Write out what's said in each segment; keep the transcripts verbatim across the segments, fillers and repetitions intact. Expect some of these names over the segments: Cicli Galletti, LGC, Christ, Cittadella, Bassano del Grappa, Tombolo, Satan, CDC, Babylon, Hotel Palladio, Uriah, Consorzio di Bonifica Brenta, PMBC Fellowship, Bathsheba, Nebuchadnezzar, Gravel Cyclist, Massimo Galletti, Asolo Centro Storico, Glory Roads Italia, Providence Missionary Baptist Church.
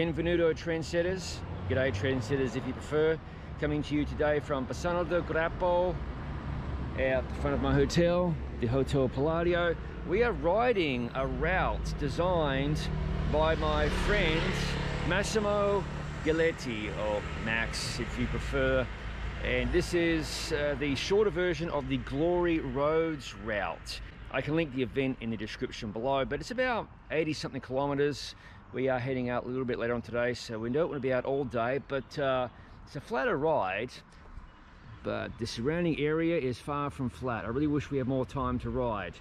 Benvenuto trendsetters, g'day trendsetters if you prefer, coming to you today from Bassano del Grappa, out the front of my hotel, the Hotel Palladio. We are riding a route designed by my friend Massimo Galletti, or Max if you prefer, and this is uh, the shorter version of the Glory Roads route. I can link the event in the description below, but it's about eighty something kilometers. We are heading out a little bit later on today, so we don't want to be out all day, but uh, it's a flatter ride, but the surrounding area is far from flat. I really wish we had more time to ride.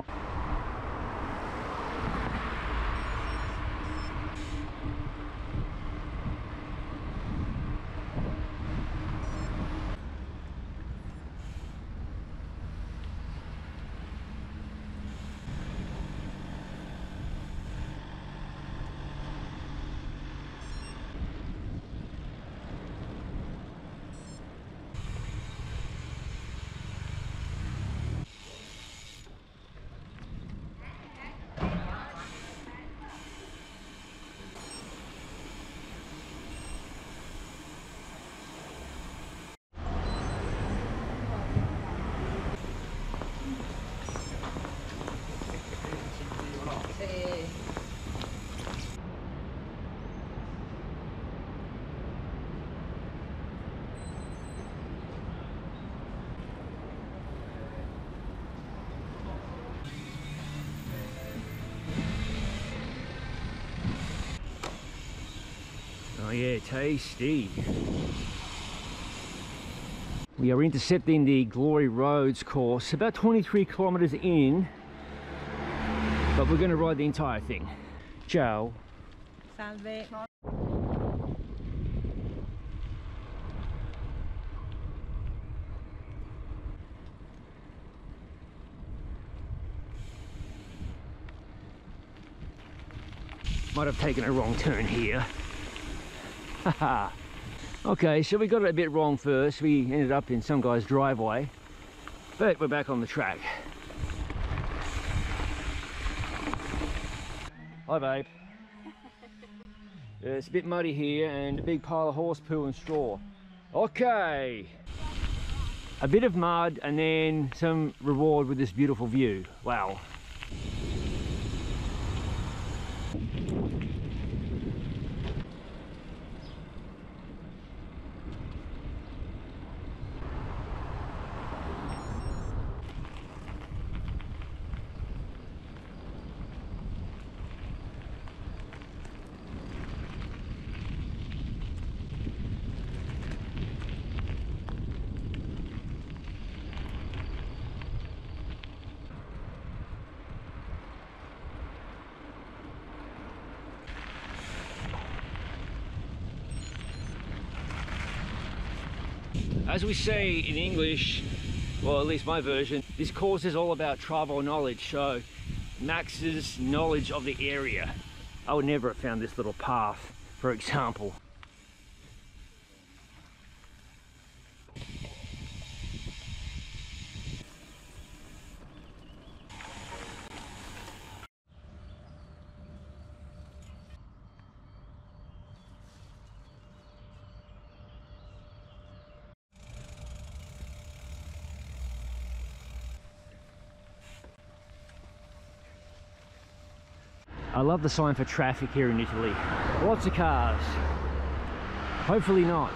Oh yeah, tasty. We are intercepting the Glory Roads course, about twenty-three kilometers in, but we're going to ride the entire thing. Ciao. Salve. Might have taken a wrong turn here. Haha. Okay, so we got it a bit wrong first. We ended up in some guy's driveway, but we're back on the track. Hi babe. It's a bit muddy here and a big pile of horse poo and straw. Okay, a bit of mud and then some reward with this beautiful view. Wow. As we say in English, well, at least my version, this course is all about travel knowledge, so Max's knowledge of the area. I would never have found this little path, for example. I love the sign for traffic here in Italy. Lots of cars. Hopefully not.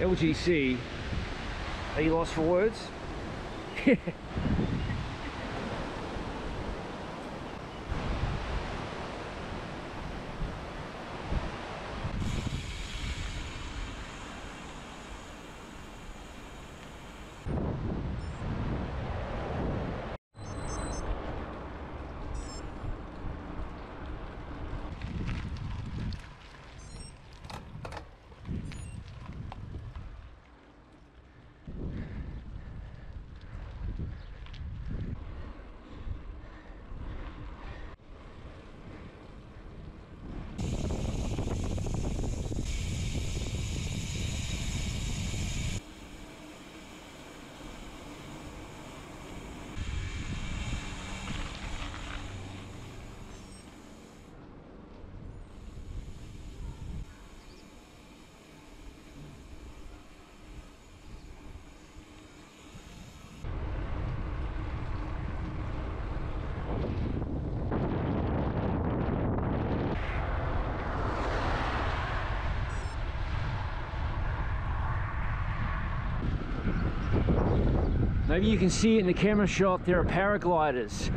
L G C, are you lost for words? Maybe you can see in the camera shot there are paragliders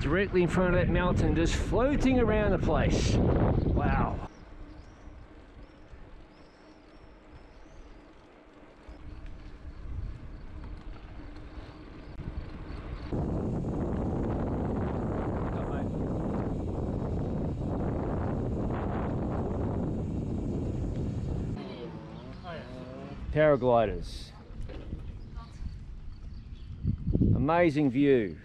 directly in front of that mountain just floating around the place. Wow. Paragliders. Amazing view.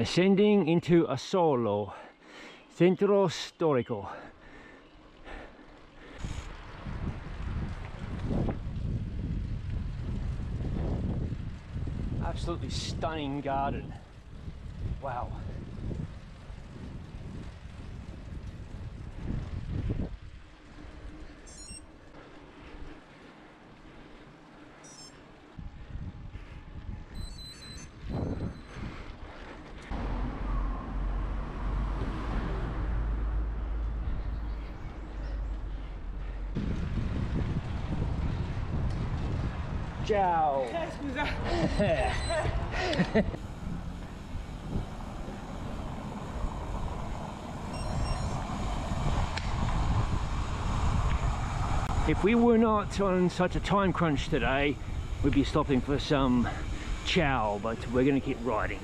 Ascending into Asolo Centro Storico. Absolutely stunning garden. Wow. Ciao! Eh, scusa! If we were not on such a time crunch today, we'd be stopping for some ciao, but we're going to keep riding.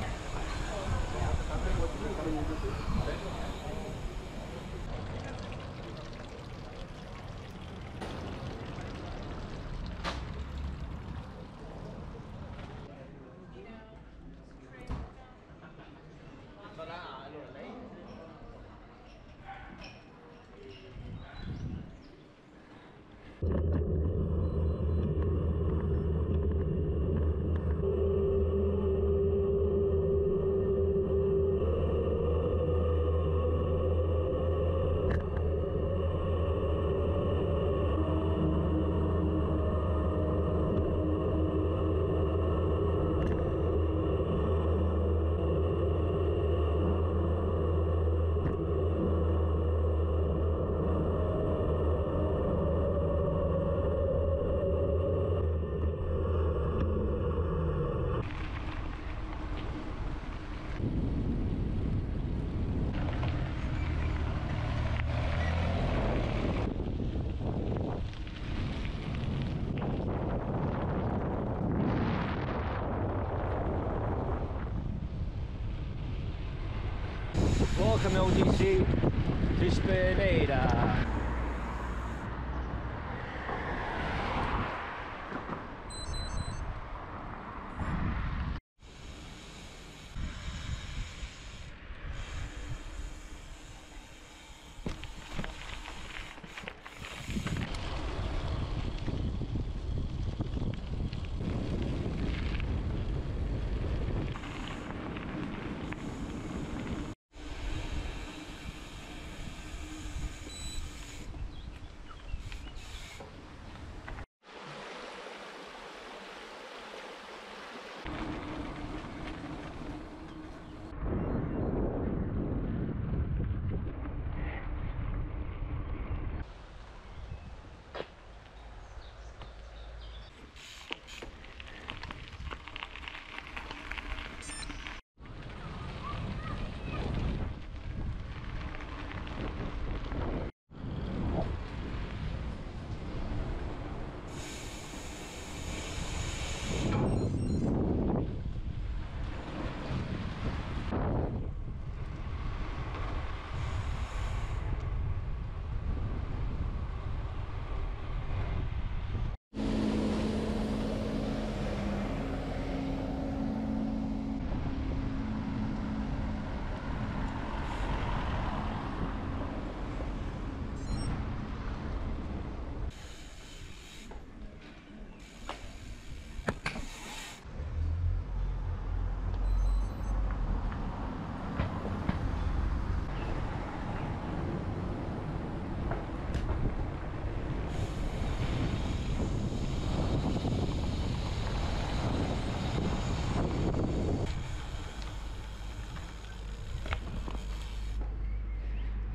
Welcome L G C to Cittadella.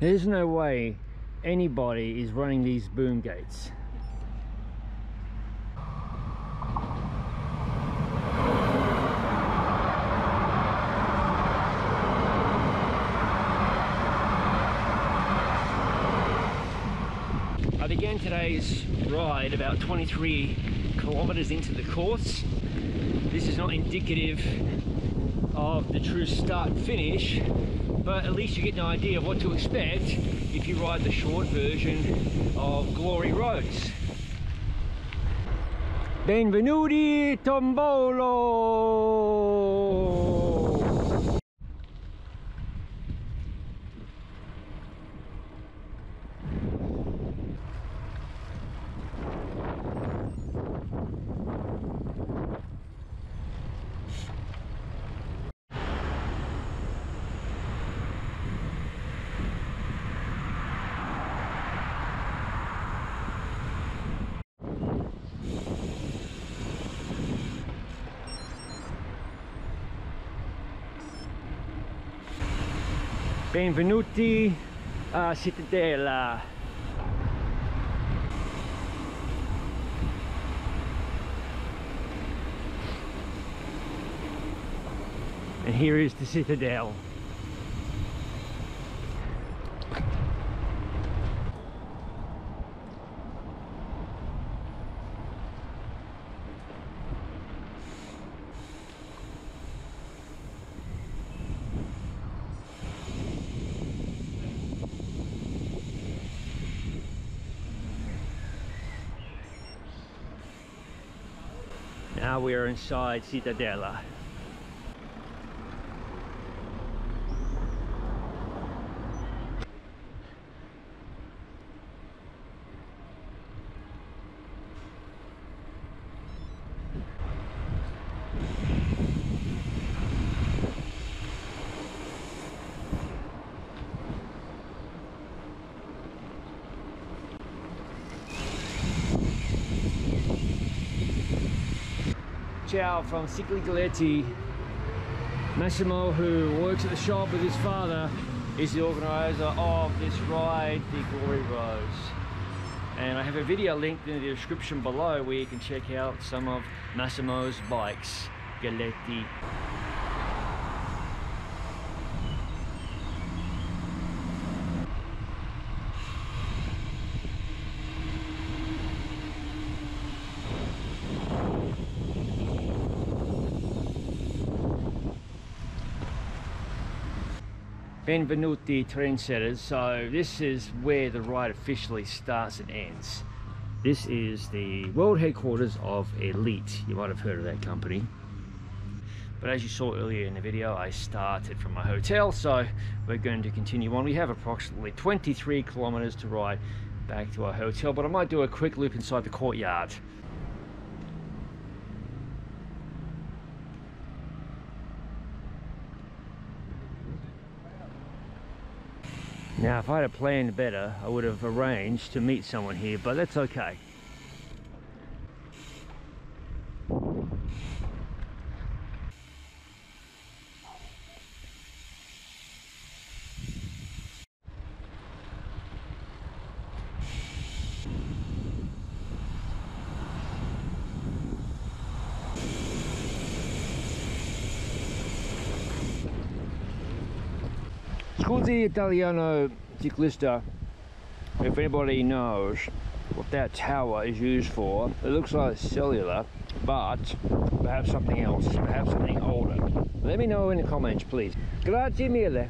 There's no way anybody is running these boom gates. I began today's ride about twenty-three kilometers into the course. This is not indicative of the true start and finish, but at least you get an idea of what to expect if you ride the short version of Glory Roads. Benvenuti Tombolo! Benvenuti a Cittadella. And here is the Citadel. Now we are inside Cittadella. Ciao from Cicli Galletti. Massimo, who works at the shop with his father, is the organizer of this ride, the Glory Roads. And I have a video linked in the description below where you can check out some of Massimo's bikes, Galletti. Benvenuti Trendsetters. So this is where the ride officially starts and ends. This is the world headquarters of Elite. You might have heard of that company. But as you saw earlier in the video, I started from my hotel, so we're going to continue on. We have approximately twenty-three kilometers to ride back to our hotel, but I might do a quick loop inside the courtyard. Now, if I had planned better, I would have arranged to meet someone here, but that's okay. Scusi Italiano Ciclista, if anybody knows what that tower is used for, it looks like cellular, but perhaps something else, perhaps something older. Let me know in the comments, please. Grazie mille.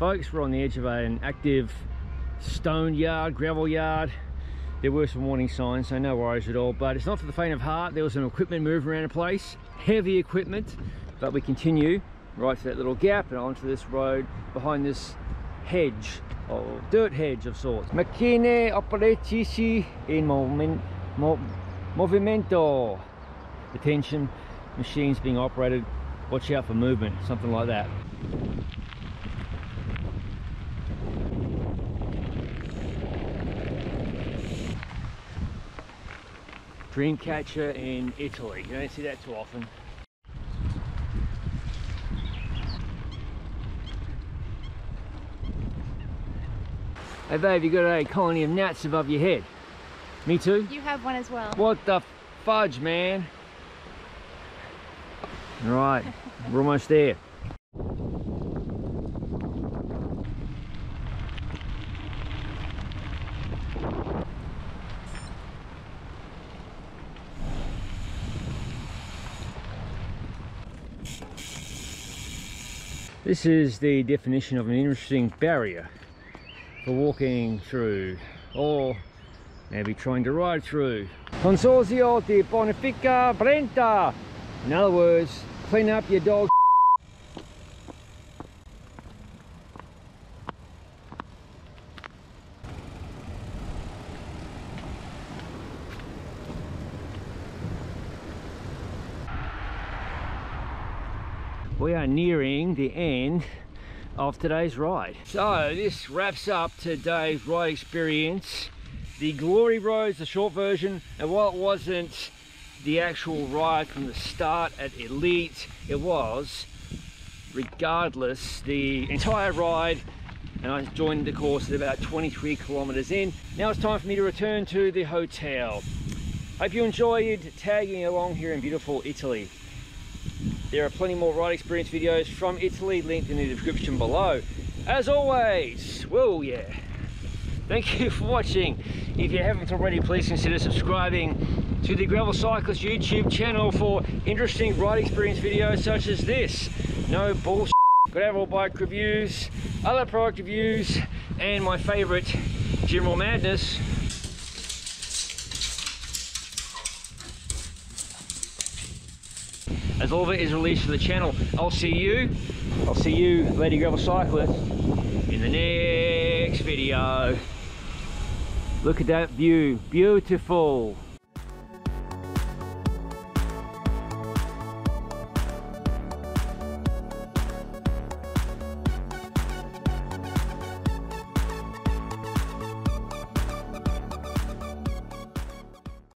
folks. We're on the edge of an active stone yard, gravel yard. There were some warning signs, so no worries at all, but it's not for the faint of heart. There was some equipment moving around the place, heavy equipment, but we continue right through that little gap and onto this road behind this hedge, or dirt hedge of sorts. Macchine operatici in movimento. Attention, machines being operated, watch out for movement, something like that. Dreamcatcher in Italy, you don't see that too often. Hey babe, you got a colony of gnats above your head. Me too? You have one as well. What the fudge, man? Right, we're almost there. This is the definition of an interesting barrier for walking through, or maybe trying to ride through. Consorzio di Bonifica Brenta. In other words, clean up your dog. We are nearing the end of today's ride. So this wraps up today's ride experience. The Glory Roads, the short version, and while it wasn't the actual ride from the start at Elite, it was, regardless, the entire ride, and I joined the course at about twenty-three kilometers in. Now it's time for me to return to the hotel. Hope you enjoyed tagging along here in beautiful Italy. There are plenty more ride experience videos from Italy linked in the description below. As always, well, yeah, thank you for watching. If you haven't already, please consider subscribing to the Gravel Cyclist YouTube channel for interesting ride experience videos such as this. No bullshit gravel bike reviews, other product reviews, and my favorite, general madness. As all of it is released to the channel. I'll see you, I'll see you, Lady Gravel Cyclist, in the next video. Look at that view, beautiful.